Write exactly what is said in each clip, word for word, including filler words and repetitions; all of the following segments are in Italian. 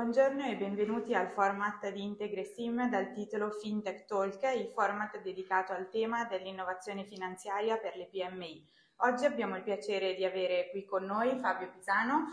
Buongiorno e benvenuti al format di Integrae SIM dal titolo Fintech Talk, il format dedicato al tema dell'innovazione finanziaria per le P M I. Oggi abbiamo il piacere di avere qui con noi Fabio Pisano,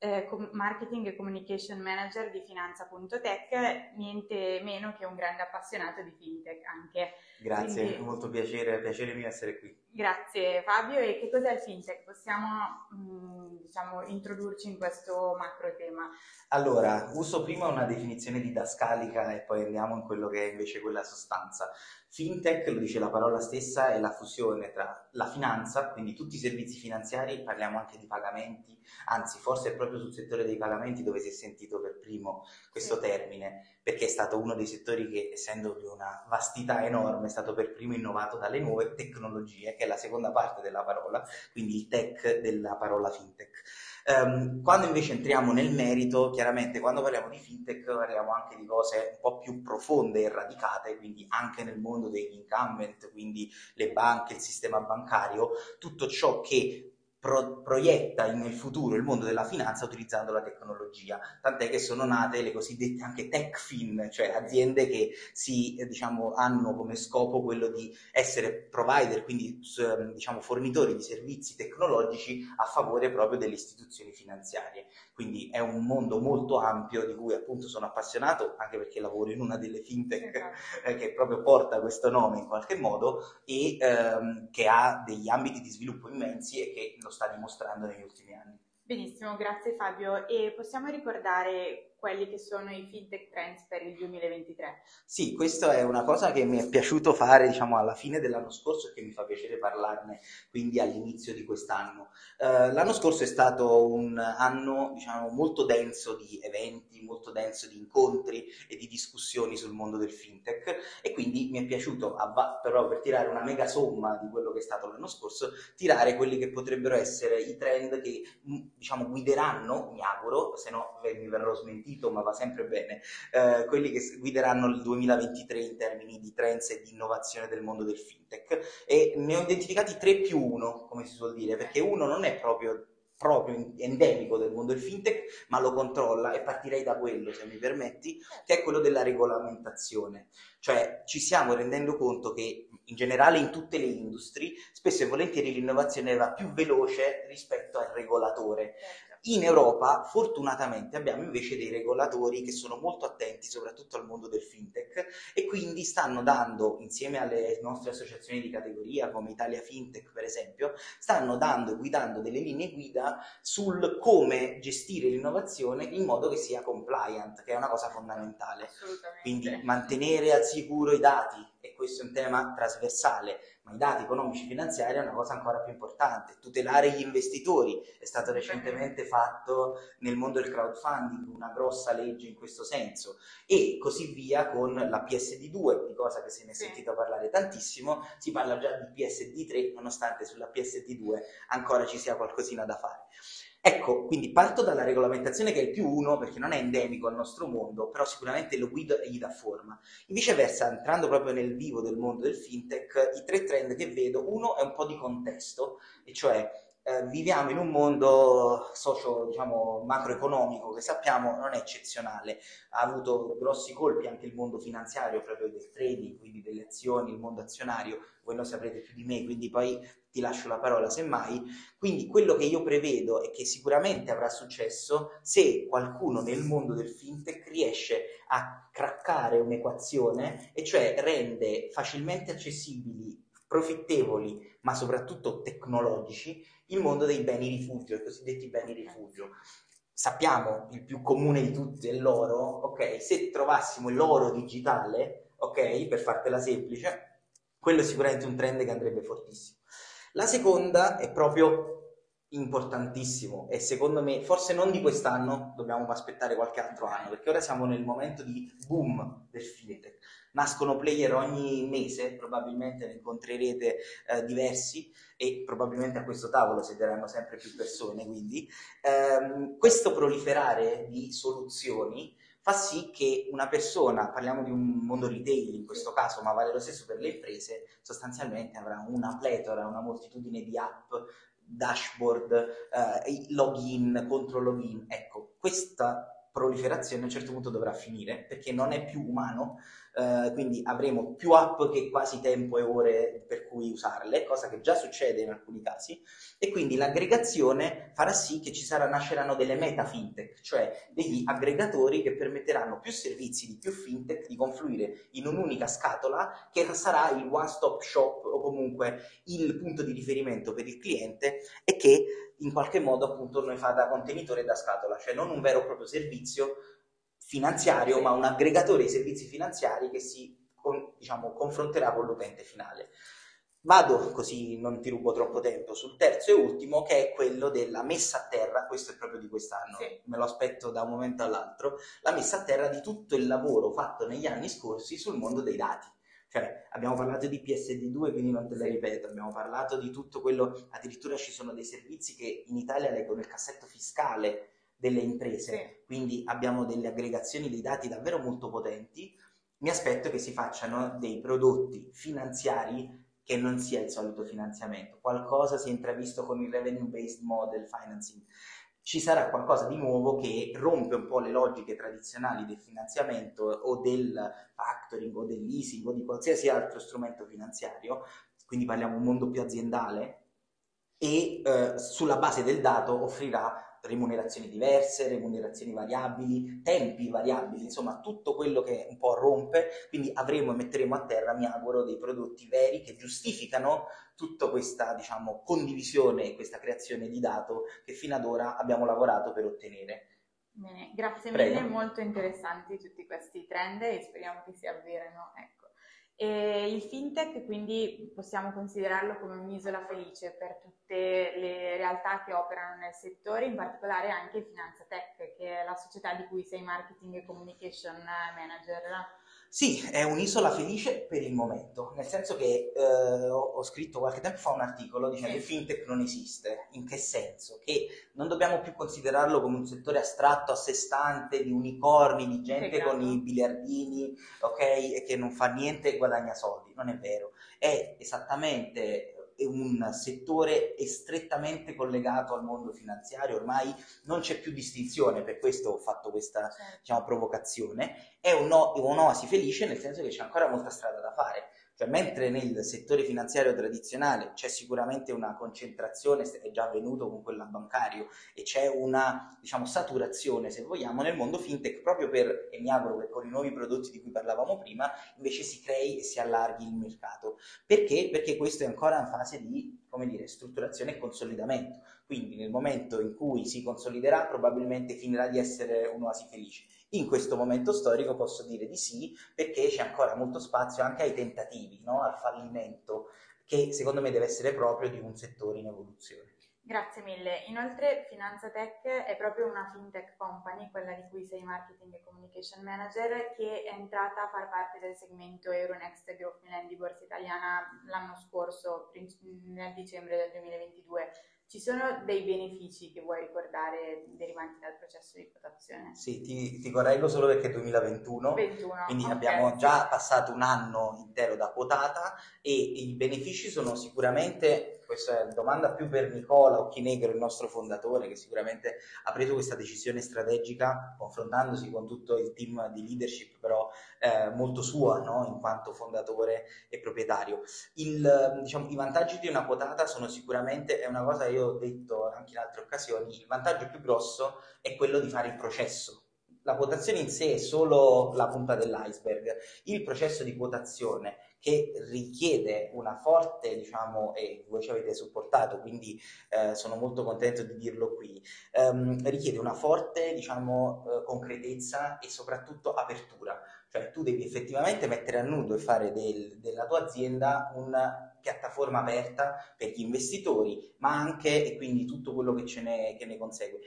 eh, Marketing e Communication Manager di Finanza.tech, niente meno che un grande appassionato di Fintech anche. Grazie, quindi, molto piacere, piacere mio essere qui. Grazie Fabio. E che cos'è il Fintech? Possiamo mh, diciamo, introdurci in questo macro tema? Allora, uso prima una definizione didascalica e poi andiamo in quello che è invece quella sostanza. Fintech, lo dice la parola stessa, è la fusione tra la finanza, quindi tutti i servizi finanziari, parliamo anche di pagamenti, anzi forse è proprio sul settore dei pagamenti dove si è sentito per primo questo sì. termine, perché è stato uno dei settori che, essendo di una vastità enorme, è stato per primo innovato dalle nuove tecnologie, che è la seconda parte della parola, quindi il tech della parola fintech. Um, quando invece entriamo nel merito, chiaramente quando parliamo di fintech parliamo anche di cose un po' più profonde e radicate, quindi anche nel mondo degli incumbent, quindi le banche, il sistema bancario, tutto ciò che Pro, proietta nel futuro il mondo della finanza utilizzando la tecnologia, tant'è che sono nate le cosiddette anche tech fin, cioè aziende che si, diciamo, hanno come scopo quello di essere provider, quindi diciamo fornitori di servizi tecnologici a favore proprio delle istituzioni finanziarie. Quindi è un mondo molto ampio di cui appunto sono appassionato, anche perché lavoro in una delle fintech eh, che proprio porta questo nome in qualche modo e ehm, che ha degli ambiti di sviluppo immensi e che lo sta dimostrando negli ultimi anni. Benissimo, grazie Fabio. E possiamo ricordare quelli che sono i fintech trends per il duemilaventitré? Sì, questa è una cosa che mi è piaciuto fare, diciamo, alla fine dell'anno scorso e che mi fa piacere parlarne quindi all'inizio di quest'anno. Uh, l'anno scorso è stato un anno, diciamo, molto denso di eventi, molto denso di incontri e di discussioni sul mondo del fintech, e quindi mi è piaciuto, avva- però per tirare una mega somma di quello che è stato l'anno scorso, tirare quelli che potrebbero essere i trend che, diciamo, guideranno, mi auguro, se no mi verrò smentito, ma va sempre bene, eh, quelli che guideranno il duemilaventitré in termini di trends e di innovazione del mondo del fintech. E ne ho identificati tre più uno, come si suol dire, perché uno non è proprio proprio endemico del mondo del fintech, ma lo controlla, e partirei da quello, se mi permetti, che è quello della regolamentazione. Cioè ci stiamo rendendo conto che in generale in tutte le industrie spesso e volentieri l'innovazione va più veloce rispetto al regolatore. In Europa fortunatamente abbiamo invece dei regolatori che sono molto attenti soprattutto al mondo del fintech, e quindi stanno dando, insieme alle nostre associazioni di categoria come Italia Fintech per esempio, stanno dando e guidando delle linee guida sul come gestire l'innovazione in modo che sia compliant, che è una cosa fondamentale. Quindi mantenere al sicuro i dati, e questo è un tema trasversale, ma i dati economici finanziari è una cosa ancora più importante. Tutelare gli investitori, è stato recentemente fatto nel mondo del crowdfunding una grossa legge in questo senso, e così via con la P S D due, di cosa che se ne è sì. sentito parlare tantissimo. Si parla già di P S D tre, nonostante sulla P S D due ancora ci sia qualcosina da fare. Ecco, quindi parto dalla regolamentazione, che è il più uno, perché non è endemico al nostro mondo, però sicuramente lo guida e gli dà forma. Viceversa, entrando proprio nel vivo del mondo del fintech, i tre trend che vedo, uno è un po' di contesto, e cioè eh, viviamo in un mondo socio, diciamo, macroeconomico che sappiamo non è eccezionale. Ha avuto grossi colpi anche il mondo finanziario, proprio del trading, quindi delle azioni, il mondo azionario. Voi lo saprete più di me, quindi poi ti lascio la parola semmai. Quindi quello che io prevedo è che sicuramente avrà successo se qualcuno nel mondo del fintech riesce a craccare un'equazione, e cioè rende facilmente accessibili, profittevoli, ma soprattutto tecnologici, il mondo dei beni rifugio, i cosiddetti beni rifugio. Sappiamo, il più comune di tutti è l'oro, ok? Se trovassimo l'oro digitale, ok? Per fartela semplice, quello è sicuramente un trend che andrebbe fortissimo. La seconda è proprio importantissimo, e secondo me forse non di quest'anno, dobbiamo aspettare qualche altro anno, perché ora siamo nel momento di boom del fintech. Nascono player ogni mese, probabilmente ne incontrerete eh, diversi, e probabilmente a questo tavolo siederanno sempre più persone, quindi ehm, questo proliferare di soluzioni fa sì che una persona, parliamo di un mondo retail in questo caso, ma vale lo stesso per le imprese, sostanzialmente avrà una pletora, una moltitudine di app, dashboard, eh, login, contro login. Ecco, questa proliferazione a un certo punto dovrà finire, perché non è più umano, eh, quindi avremo più app che quasi tempo e ore per cui usarle, cosa che già succede in alcuni casi, e quindi l'aggregazione farà sì che ci sarà, nasceranno delle meta fintech, cioè degli aggregatori che permetteranno più servizi di più fintech di confluire in un'unica scatola che sarà il one stop shop o comunque il punto di riferimento per il cliente e che in qualche modo appunto noi fa da contenitore e da scatola, cioè non un vero e proprio servizio finanziario ma un aggregatore di servizi finanziari che si con, diciamo, confronterà con l'utente finale. Vado, così non ti rubo troppo tempo, sul terzo e ultimo, che è quello della messa a terra. Questo è proprio di quest'anno, sì. Me lo aspetto da un momento all'altro, la messa a terra di tutto il lavoro fatto negli anni scorsi sul mondo dei dati. Cioè, abbiamo parlato di P S D due, quindi non te la ripeto, abbiamo parlato di tutto quello, addirittura ci sono dei servizi che in Italia leggono il cassetto fiscale delle imprese, sì. Quindi abbiamo delle aggregazioni dei dati davvero molto potenti. Mi aspetto che si facciano dei prodotti finanziari che non sia il solito finanziamento, qualcosa si è intravisto con il revenue based model financing, ci sarà qualcosa di nuovo che rompe un po' le logiche tradizionali del finanziamento o del factoring o del leasing o di qualsiasi altro strumento finanziario, quindi parliamo di un mondo più aziendale, e eh, sulla base del dato offrirà remunerazioni diverse, remunerazioni variabili, tempi variabili, insomma tutto quello che un po' rompe, quindi avremo e metteremo a terra, mi auguro, dei prodotti veri che giustificano tutta questa, diciamo, condivisione e questa creazione di dato che fino ad ora abbiamo lavorato per ottenere. Bene, grazie mille, Prego. Molto interessanti tutti questi trend e speriamo che si avverino, ecco. E il fintech quindi possiamo considerarlo come un'isola felice per tutte le realtà che operano nel settore, in particolare anche Finanza.tech, che è la società di cui sei marketing e communication manager. Sì, è un'isola felice per il momento, nel senso che eh, ho, ho scritto qualche tempo fa un articolo dicendo che fintech non esiste. In che senso? Che non dobbiamo più considerarlo come un settore astratto, a sé stante, di unicorni, di gente Segato. Con i biliardini, ok, e che non fa niente e guadagna soldi. Non è vero, è esattamente un settore strettamente collegato al mondo finanziario, ormai non c'è più distinzione, per questo ho fatto questa, diciamo, provocazione. È un'oasi felice, nel senso che c'è ancora molta strada da fare, cioè mentre nel settore finanziario tradizionale c'è sicuramente una concentrazione, è già avvenuto con quello bancario, e c'è una, diciamo, saturazione, se vogliamo, nel mondo fintech, proprio per, e mi auguro che con i nuovi prodotti di cui parlavamo prima, invece si crei e si allarghi il mercato. Perché? Perché questo è ancora in fase di, come dire, strutturazione e consolidamento, quindi nel momento in cui si consoliderà probabilmente finirà di essere un'oasi felice. In questo momento storico posso dire di sì, perché c'è ancora molto spazio anche ai tentativi, no? Al fallimento, che secondo me deve essere proprio di un settore in evoluzione. Grazie mille. Inoltre Finanza.tech è proprio una fintech company, quella di cui sei marketing e communication manager, che è entrata a far parte del segmento Euronext Group Openhand di Borsa Italiana l'anno scorso, nel dicembre del duemilaventidue. Ci sono dei benefici che vuoi ricordare derivanti dal processo di quotazione? Sì, ti, ti correggo solo perché è duemilaventuno, ventuno, quindi okay, abbiamo già passato un anno intero da quotata, e i benefici sono sicuramente, questa è una domanda più per Nicola Occhi Negro, il nostro fondatore, che sicuramente ha preso questa decisione strategica confrontandosi con tutto il team di leadership, però eh, molto sua, no? In quanto fondatore e proprietario. Il, diciamo, i vantaggi di una quotata sono sicuramente, è una cosa che io ho detto anche in altre occasioni, il vantaggio più grosso è quello di fare il processo. La quotazione in sé è solo la punta dell'iceberg. Il processo di quotazione, che richiede una forte, diciamo, e voi ci avete supportato, quindi eh, sono molto contento di dirlo qui, ehm, richiede una forte, diciamo, eh, concretezza e soprattutto apertura. Cioè tu devi effettivamente mettere a nudo e fare del, della tua azienda una piattaforma aperta per gli investitori, ma anche, e quindi tutto quello che, ce ne, che ne consegue.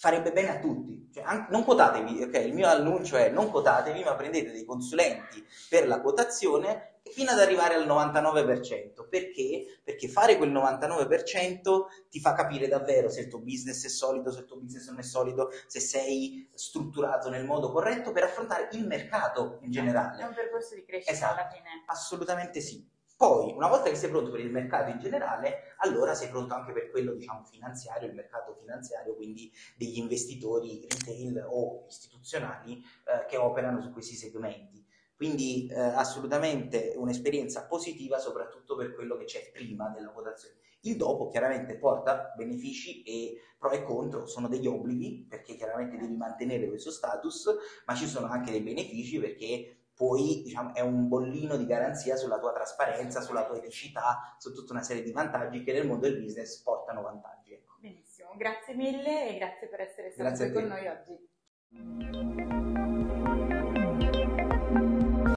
Farebbe bene a tutti, cioè, anche, non quotatevi, ok? Il mio annuncio è non quotatevi, ma prendete dei consulenti per la quotazione fino ad arrivare al novantanove per cento. Perché? Perché fare quel novantanove per cento ti fa capire davvero se il tuo business è solido, se il tuo business non è solido, se sei strutturato nel modo corretto per affrontare il mercato in generale. È un percorso di crescita, esatto, alla fine. Assolutamente sì. Poi, una volta che sei pronto per il mercato in generale, allora sei pronto anche per quello, diciamo, finanziario, il mercato finanziario, quindi degli investitori retail o istituzionali eh, che operano su questi segmenti. Quindi eh, assolutamente un'esperienza positiva, soprattutto per quello che c'è prima della quotazione. Il dopo chiaramente porta benefici e pro e contro, sono degli obblighi, perché chiaramente devi mantenere questo status, ma ci sono anche dei benefici perché poi, diciamo, è un bollino di garanzia sulla tua trasparenza, sulla tua eticità, su tutta una serie di vantaggi che nel mondo del business portano vantaggi. Benissimo, grazie mille e grazie per essere stato qui con noi oggi.